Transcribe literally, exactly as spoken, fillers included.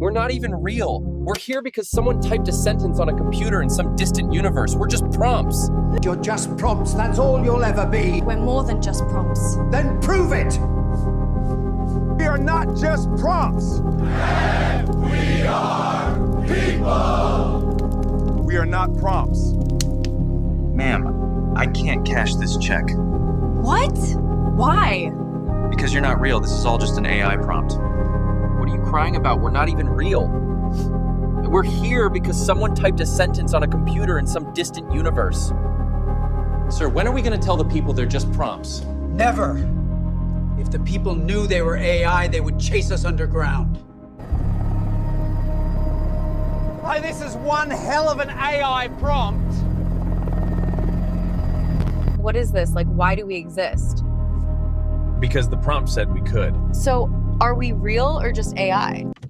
We're not even real. We're here because someone typed a sentence on a computer in some distant universe. We're just prompts. You're just prompts. That's all you'll ever be. We're more than just prompts. Then prove it! We are not just prompts. And we are people. We are not prompts. Ma'am, I can't cash this check. What? Why? Because you're not real. This is all just an A I prompt. What are you crying about? We're not even real. We're here because someone typed a sentence on a computer in some distant universe. Sir, when are we going to tell the people they're just prompts? Never. If the people knew they were A I, they would chase us underground. Oh, this is one hell of an A I prompt. What is this? Like, why do we exist? Because the prompt said we could. So, are we real or just A I?